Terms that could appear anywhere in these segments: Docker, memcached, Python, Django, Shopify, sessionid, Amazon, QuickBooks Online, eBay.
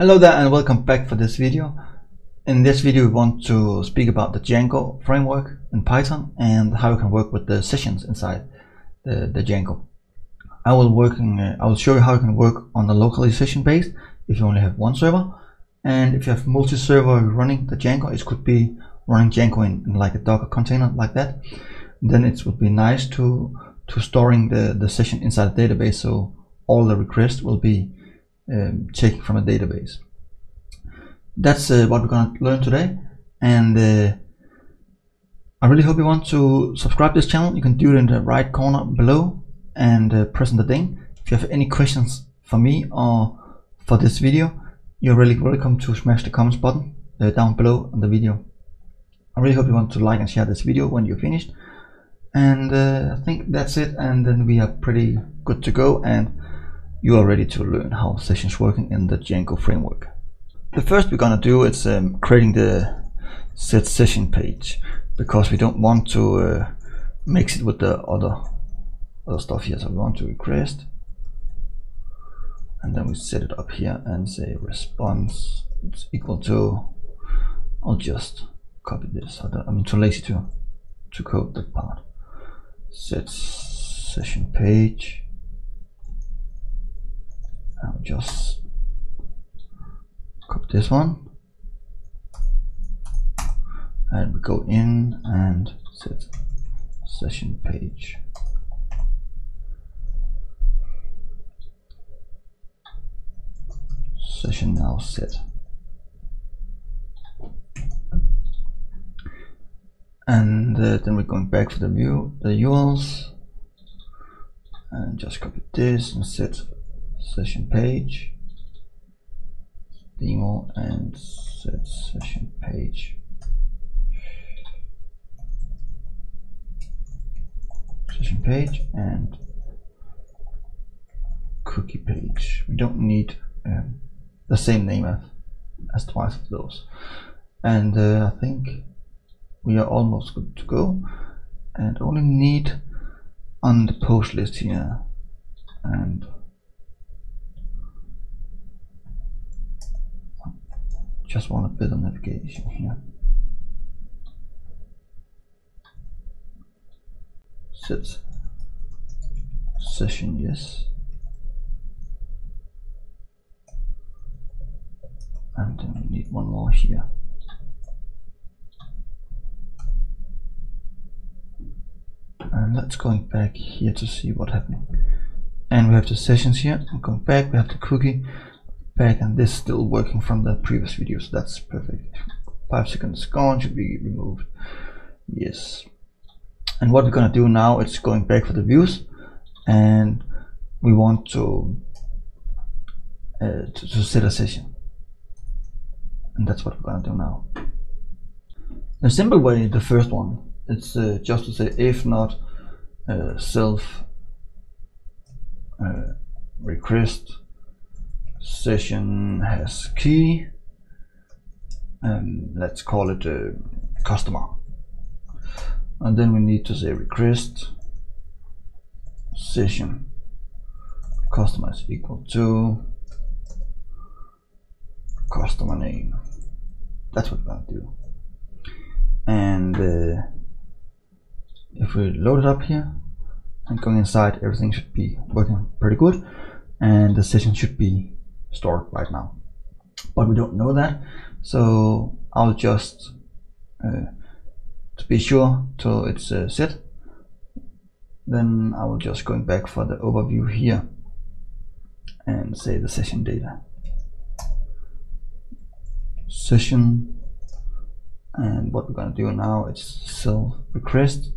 Hello there and welcome back for this video. In this video we want to speak about the Django framework in Python and how you can work with the sessions inside the Django. I will show you how you can work on the locally session based if you only have one server, and if you have multi-server running the Django, it could be running Django in like a Docker container like that. Then it would be nice to storing the session inside a database, so all the requests will be taken from a database. That's what we're going to learn today, and I really hope you want to subscribe to this channel. You can do it in the right corner below and press on the ding. If you have any questions for me or for this video, you're really welcome to smash the comments button down below on the video. I really hope you want to like and share this video when you're finished, and I think that's it, and then we are pretty good to go and you are ready to learn how sessions working in the Django framework. The first we're gonna do is creating the set session page, because we don't want to mix it with the other stuff here. So we want to request, and then we set it up here and say response is equal to. I'll just copy this. I'm too lazy to code that part. Set session page. I'll just copy this one, and we go in and set session page. Session now set. And then we're going back to the view, the URLs, and just copy this and set session page demo and set session page. Session page and cookie page. We don't need the same name as twice of those. And I think we are almost good to go, and only need on the post list here and just want a bit of navigation here. Set session, yes. And then we need one more here. And let's go back here to see what's happening. And we have the sessions here. I'm going back, we have the cookie. Back, and this is still working from the previous video, so that's perfect. 5 seconds gone, should be removed. Yes. And what we're gonna do now is going back for the views, and we want to set a session, and that's what we're gonna do now. The simple way, the first one, it's just to say if not self request session has key, and let's call it a customer, and then we need to say request session customer is equal to customer name. That's what we're gonna do. And if we load it up here and go inside, everything should be working pretty good, and the session should be stored right now, but we don't know that, so I'll just to be sure till it's set, then I will just go back for the overview here and say the session data, session, and what we're going to do now is self request,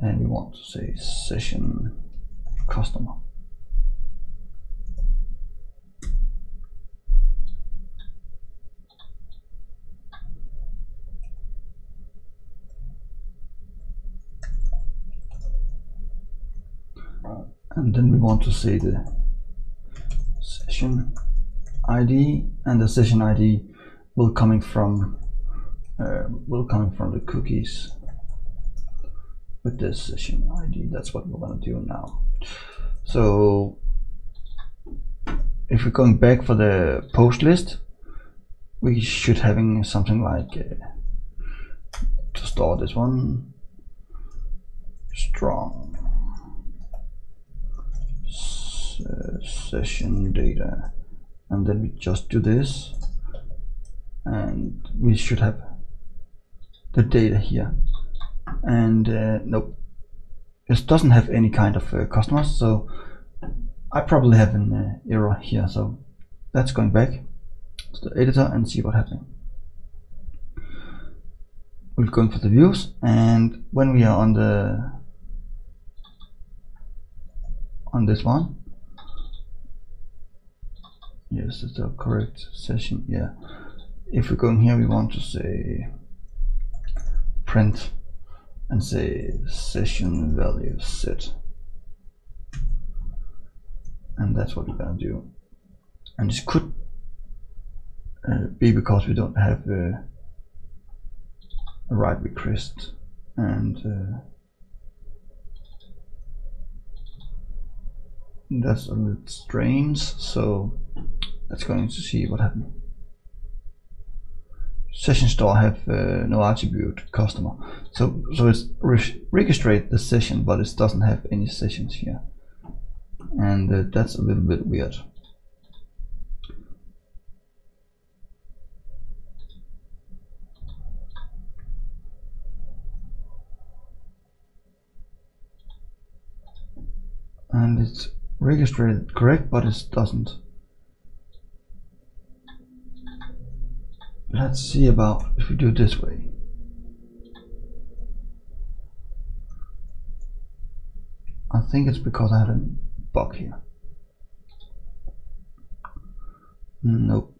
and we want to say session customer. And then we want to say the session ID, and the session ID will coming from the cookies with the session ID. That's what we're gonna do now. So if we're going back for the post list, we should having something like to store this one, strong session data, and then we just do this, and we should have the data here. And nope, this doesn't have any kind of customers, so I probably have an error here. So that's going back to the editor and see what happened. We're going for the views, and when we are on the on this one, yes, it's the correct session. Yeah, if we go in here, we want to say print and say session value set, and that's what we're gonna do. And this could be because we don't have a right request, and that's a little strange. So let's go in to see what happened. Session store have no attribute customer, so it's registered the session, but it doesn't have any sessions here, and that's a little bit weird. And it's registered correct, but it doesn't. Let's see about if we do it this way. I think it's because I had a bug here. Nope.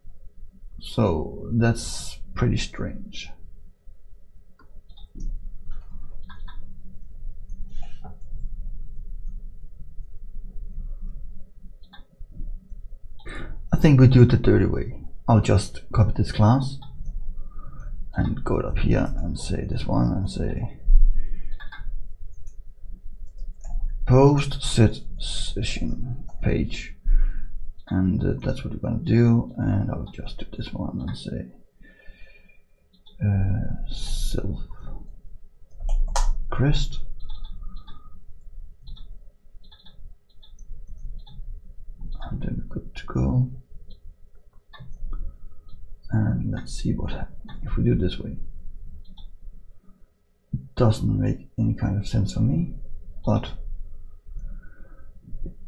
So that's pretty strange. I think we do it the dirty way. I'll just copy this class and go up here and say this one and say post set session page, and that's what we're going to do. And I'll just do this one and say self crest. And then we're good to go. And let's see what happens if we do it this way. It doesn't make any kind of sense for me, but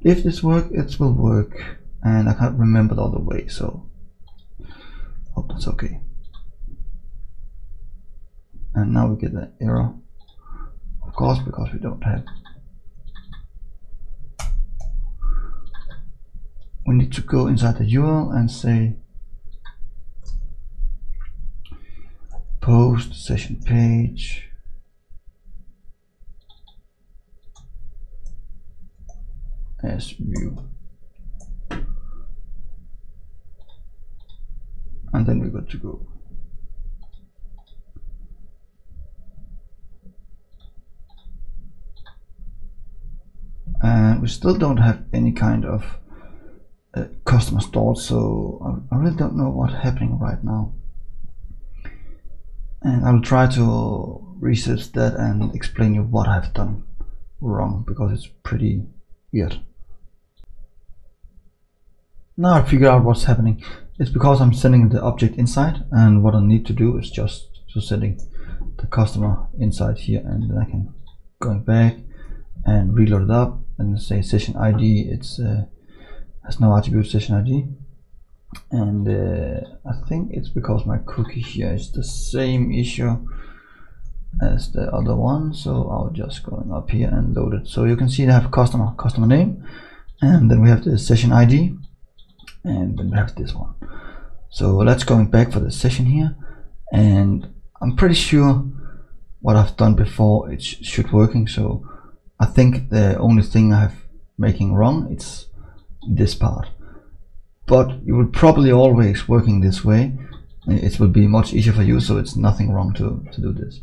if this works, it will work. And I can't remember the other way, so hope that's okay. And now we get an error, of course, because we don't have. We need to go inside the URL and say post session page, as view, and then we're good to go. And we still don't have any kind of customer stored, so I really don't know what's happening right now. And I will try to research that and explain you what I've done wrong, because it's pretty weird. Now I figure out what's happening. It's because I'm sending the object inside, and what I need to do is just to sending the customer inside here, and then I can go back and reload it up and say session ID. It's has no attribute session ID. And I think it's because my cookie here is the same issue as the other one, so I'll just go up here and load it. So you can see I have customer name, and then we have the session ID, and then we have this one. So let's go back for the session here, and I'm pretty sure what I've done before it should working. So I think the only thing I have making wrong it's this part. But you will probably always working this way. It will be much easier for you, so it's nothing wrong to do this.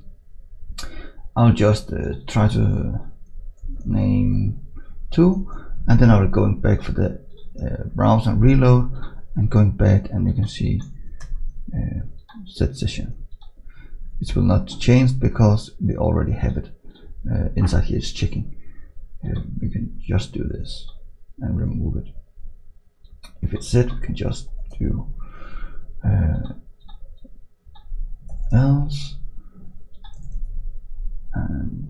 I'll just try to name 2, and then I'll go back for the browse and reload, and going back, and you can see set session. It will not change because we already have it inside here. It's checking. We can just do this and remove it. If it's set, we can just do else and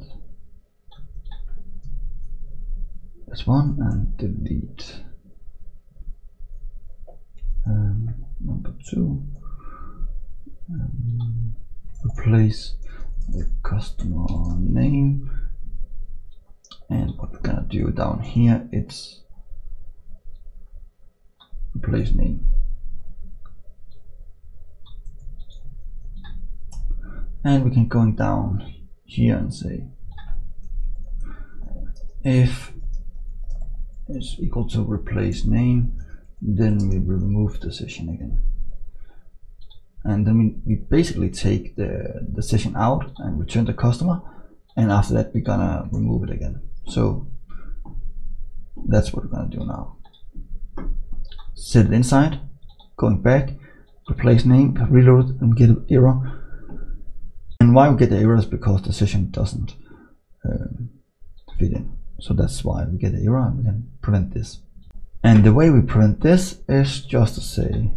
this one and delete number two. Replace the customer name, and what we're gonna do down here, it's replace name, and we can go down here and say if is equal to replace name, then we remove the session again. And then we basically take the session out and return the customer, and after that we're gonna remove it again. So that's what we're gonna do now. Set it inside, going back, replace name, reload, and get an error. And why we get the error is because the session doesn't fit in. So that's why we get the error, and we can prevent this. And the way we prevent this is just to say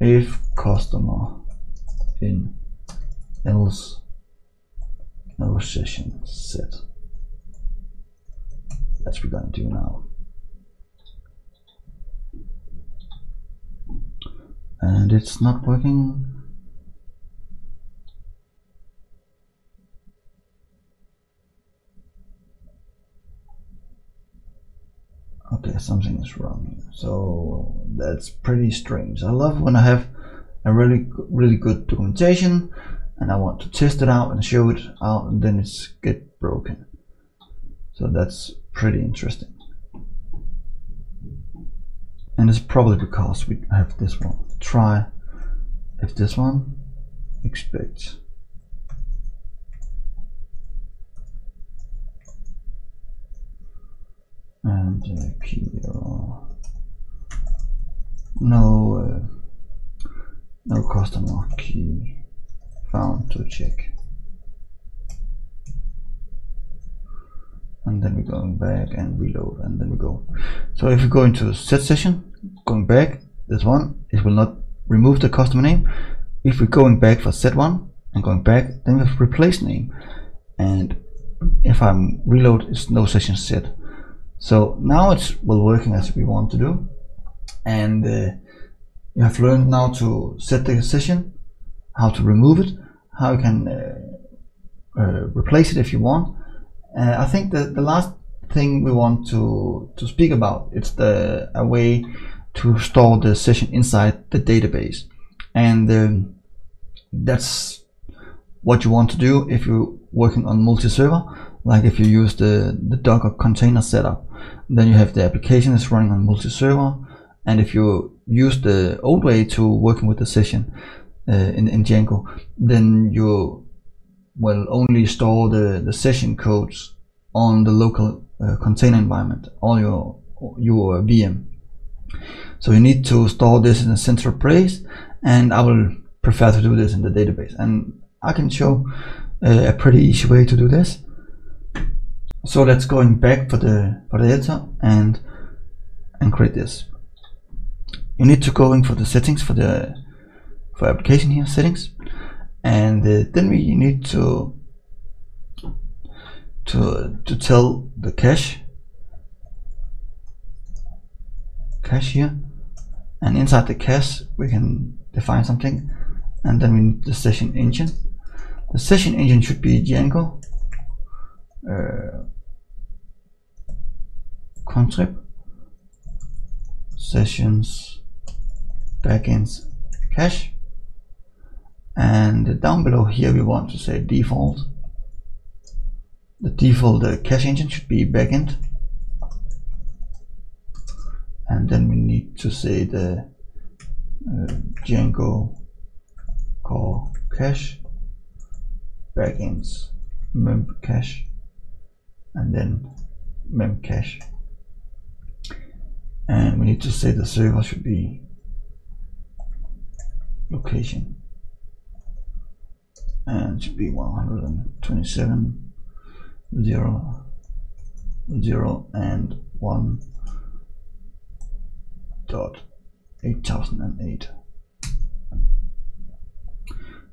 if customer in else no session set. That's what we're gonna do now. And it's not working. Okay, something is wrong here. So that's pretty strange. I love when I have a really good documentation and I want to test it out and show it out, and then it's get broken. So that's pretty interesting. And it's probably because we have this one. Try if this one expects. And key error. No, no customer key found to check. And then we're going back and reload, and then we go. So if we go into set session, going back, this one, it will not remove the customer name. If we're going back for set one and going back, then we have replace name. And if I'm reload, it's no session set. So now it's well working as we want to do, and you have learned now to set the session, how to remove it, how you can replace it if you want. I think that the last thing we want to speak about is a way to store the session inside the database, and that's what you want to do if you're working on multi-server. Like if you use the Docker container setup, then you have the application is running on multi-server. And if you use the old way to working with the session in Django, then you will only store the session codes on the local container environment or your VM. So you need to store this in a central place, and I will prefer to do this in the database. And I can show a pretty easy way to do this. So let's going back for the editor and create this. You need to go in for the settings for application here, settings, and then we need to tell the cache here, and inside the cache we can define something, and then we need the session engine. The session engine should be Django. Contrib sessions backends cache, and down below here we want to say default. The default cache engine should be backend, and then we need to say the Django core cache backends memcached, and then memcached. and we need to say the server should be location, and it should be 127.0.0.1.8008.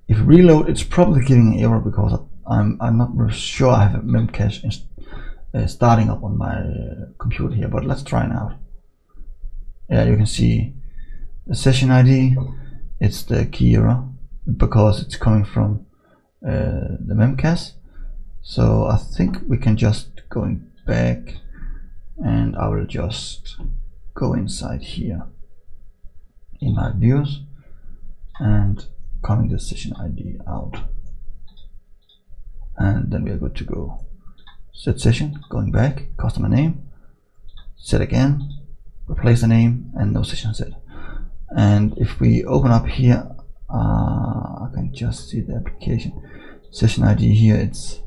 If reload, it's probably giving an error because I'm not sure I have a memcache starting up on my computer here, but let's try it out. Yeah, you can see the session ID, it's the key error because it's coming from the memcache. So I think we can just go back, and I will just go inside here in my views and coming the session ID out, and then we are good to go. Set session, going back, customer name, set again, replace the name, and no session set. And if we open up here, I can just see the application session ID here. It's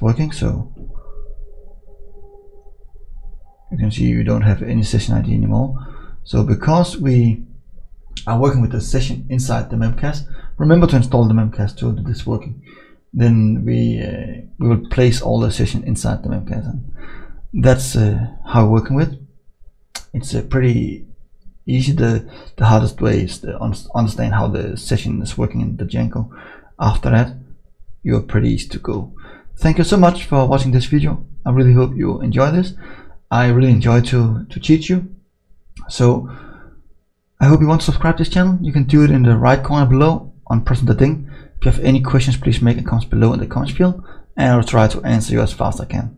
working, so you can see we don't have any session ID anymore. So because we are working with the session inside the memcached, remember to install the memcached to do this working. Then we will place all the session inside the memcached, and that's how we're working with. It's pretty easy. The hardest way is to understand how the session is working in the Django. After that, you're pretty easy to go. Thank you so much for watching this video. I really hope you enjoy this. I really enjoy to teach you. So I hope you want to subscribe to this channel. You can do it in the right corner below on pressing the ding. If you have any questions, please make a comment below in the comments field, and I'll try to answer you as fast as I can.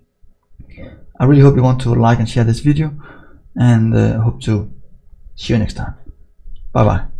I really hope you want to like and share this video, and hope to see you next time. Bye bye.